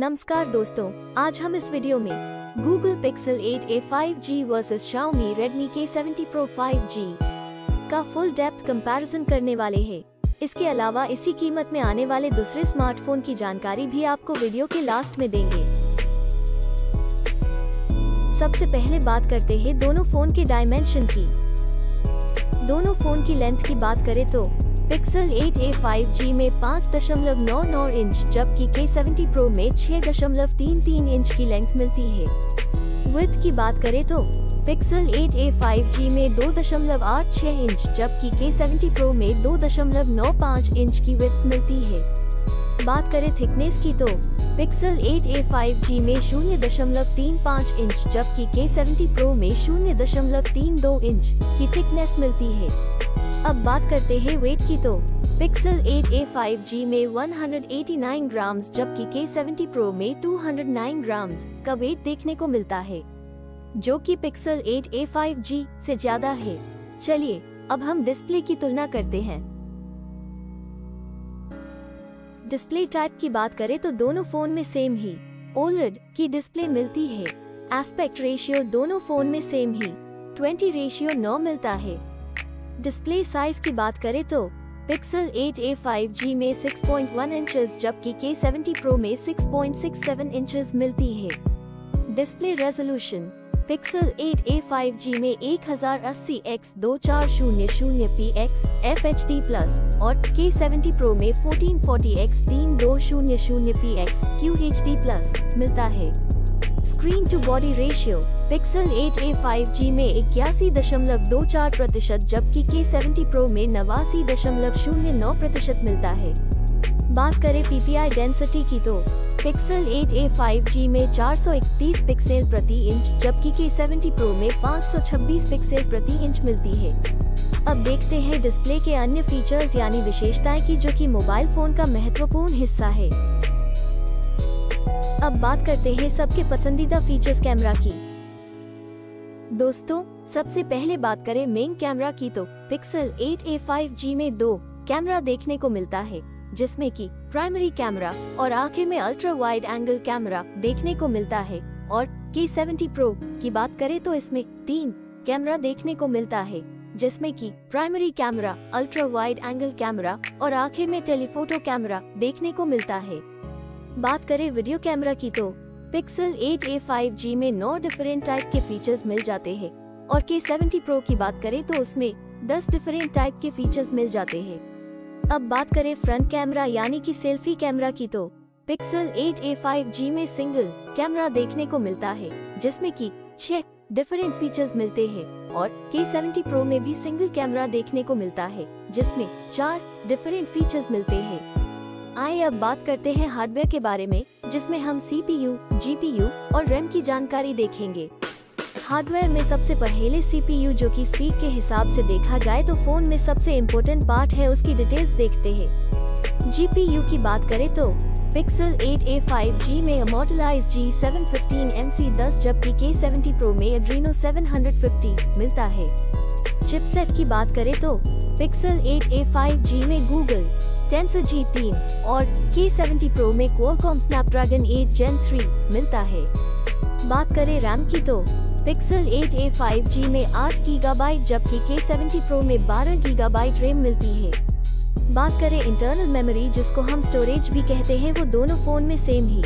नमस्कार दोस्तों, आज हम इस वीडियो में Google Pixel 8a 5G versus Xiaomi Redmi K70 Pro 5G का फुल डेप्थ कंपैरिजन करने वाले हैं। इसके अलावा इसी कीमत में आने वाले दूसरे स्मार्टफोन की जानकारी भी आपको वीडियो के लास्ट में देंगे। सबसे पहले बात करते हैं दोनों फोन के डायमेंशन की। दोनों फोन की लेंथ की बात करें तो पिक्सल 8a 5G में 5.99 इंच जबकि K70 Pro में 6.33 इंच की लेंथ मिलती है। विड्थ की बात करें तो पिक्सल 8a 5G में 2.86 इंच जबकि K70 Pro में 2.95 इंच की विड्थ मिलती है। बात करें थिकनेस की तो पिक्सल 8a 5G में 0.35 इंच जबकि K70 Pro में 0.32 इंच की थिकनेस मिलती है। अब बात करते हैं वेट की तो पिक्सल 8a 5G में 189 ग्राम जबकि K70 Pro में 209 ग्राम का वेट देखने को मिलता है, जो कि पिक्सल 8a 5G से ज्यादा है। चलिए अब हम डिस्प्ले की तुलना करते हैं। डिस्प्ले टाइप की बात करें तो दोनों फोन में सेम ही OLED की डिस्प्ले मिलती है। एस्पेक्ट रेशियो दोनों फोन में सेम ही 20:9 मिलता है। डिस्प्ले साइज की बात करें तो पिक्सल 8a 5G में 6.1 इंचेस जबकि K70 Pro में 6.67 इंचेस मिलती है। Display resolution pixel 8a 5G में 1080x2400px FHD प्लस और K70 Pro में 1440x3200px QHD प्लस मिलता है। Screen to body ratio Pixel 8a 5G में 81.24% जबकि K70 Pro में 89.09% मिलता है। बात करें PPI डेंसिटी की तो पिक्सल 8a 5G में 431 पिक्सेल प्रति इंच जबकि K70 Pro में 526 पिक्सेल प्रति इंच मिलती है। अब देखते हैं डिस्प्ले के अन्य फीचर्स यानी विशेषताएं की, जो कि मोबाइल फोन का महत्वपूर्ण हिस्सा है। अब बात करते हैं सबके पसंदीदा फीचर्स कैमरा की। दोस्तों, सबसे पहले बात करें मेन कैमरा की तो पिक्सल 8a 5G में 2 कैमरा देखने को मिलता है, जिसमें कि प्राइमरी कैमरा और आखिर में अल्ट्रा वाइड एंगल कैमरा देखने को मिलता है। और K70 Pro की बात करें तो इसमें 3 कैमरा देखने को मिलता है, जिसमें कि primary camera, ultra wide angle camera और आखिर में टेलीफोटो कैमरा देखने को मिलता है। बात करें वीडियो कैमरा की तो पिक्सल 8a 5G में 9 डिफरेंट टाइप के फीचर्स मिल जाते हैं और K70 Pro की बात करें तो उसमें 10 डिफरेंट टाइप के फीचर्स मिल जाते हैं। अब बात करें फ्रंट कैमरा यानी कि सेल्फी कैमरा की तो पिक्सल 8a 5G में सिंगल कैमरा देखने को मिलता है, जिसमें कि 6 डिफरेंट फीचर्स मिलते हैं। और K70 Pro में भी सिंगल कैमरा देखने को मिलता है, जिसमें 4 डिफरेंट फीचर्स मिलते हैं। आइए अब बात करते हैं हार्डवेयर के बारे में, जिसमें हम CPU, GPU और RAM की जानकारी देखेंगे। हार्डवेयर में सबसे पहले CPU, जो कि स्पीड के हिसाब से देखा जाए तो फोन में सबसे इम्पोर्टेंट पार्ट है, उसकी डिटेल्स देखते हैं। GPU की बात करें तो पिक्सल 8a 5G में मॉडलाइज G715MC10 जबकि K70 Pro में Adreno 750 मिलता है। चिपसेट की बात करें तो पिक्सल 8a 5G में Google Tensor G3 और K70 Pro में Qualcomm Snapdragon 8 Gen 3 मिलता है। बात करें RAM की तो पिक्सल 8a 5G में 8 GB जबकि K70 Pro में 12 GB RAM मिलती है। बात करें इंटरनल मेमोरी, जिसको हम स्टोरेज भी कहते हैं, वो दोनों फोन में सेम ही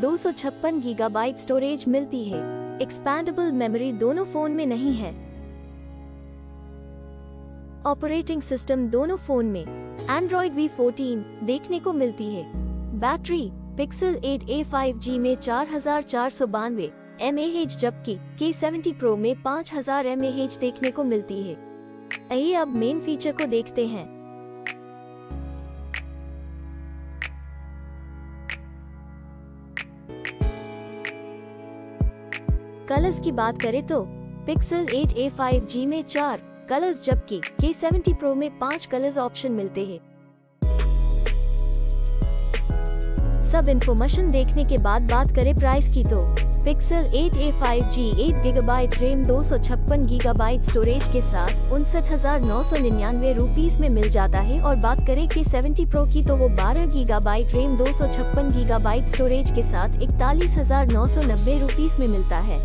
256 GB स्टोरेज मिलती है। एक्सपैंडेबल मेमोरी दोनों फोन में नहीं है। ऑपरेटिंग सिस्टम दोनों फोन में Android V14 देखने को मिलती है। बैटरी पिक्सल 8a 5G में 4492 mAh जबकि K70 Pro में 5000 mAh देखने को मिलती है। आइए अब मेन फीचर को देखते हैं। कलर्स की बात करें तो पिक्सल 8a 5G में 4 कलर्स जबकि K70 Pro में 5 कलर्स ऑप्शन मिलते हैं। सब इन्फॉर्मेशन देखने के बाद बात करें प्राइस की तो pixel 8a 5G 8GB RAM 256GB storage के साथ 59,999 रुपीस में मिल जाता है। और बात करें K70 Pro की तो वो 12GB रैम 256GB स्टोरेज के साथ 41,990 रुपीस में मिलता है।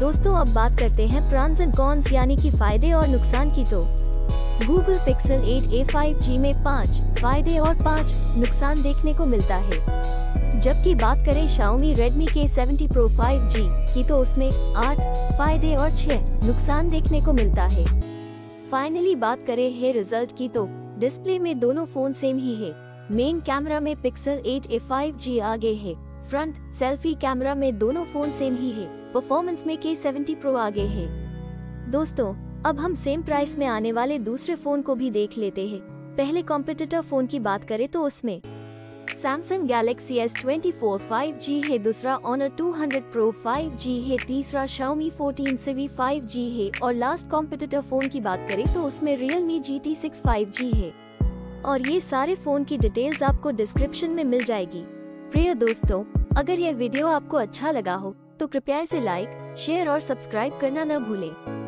दोस्तों अब बात करते हैं प्रॉन्स एंड कॉन्स यानी कि फायदे और नुकसान की। तो Google Pixel 8a 5G में 5 फायदे और 5 नुकसान देखने को मिलता है, जबकि बात करें Xiaomi Redmi K70 Pro 5G की तो उसमें 8 फायदे और 6 नुकसान देखने को मिलता है। फाइनली बात करें है रिजल्ट की तो डिस्प्ले में दोनों फोन सेम ही है। मेन कैमरा में Pixel 8a 5G आगे है, फ्रंट सेल्फी कैमरा में दोनों फोन सेम ही है, परफॉर्मेंस में K70 Pro आगे है। दोस्तों अब हम सेम प्राइस में आने वाले दूसरे फोन को भी देख लेते हैं। पहले कॉम्पिटिटर फोन की बात करें तो उसमें Samsung Galaxy S24 5G है, दूसरा Honor 200 Pro 5G है, तीसरा Xiaomi 14 SE 5G है और लास्ट कॉम्पिटिटर फोन की बात करें तो उसमें Realme GT 6 5G है। और ये सारे फोन की डिटेल्स आपको डिस्क्रिप्शन में मिल जाएगी। प्रिय दोस्तों अगर यह वीडियो आपको अच्छा लगा हो तो कृपया इसे लाइक, शेयर और सब्सक्राइब करना न भूले।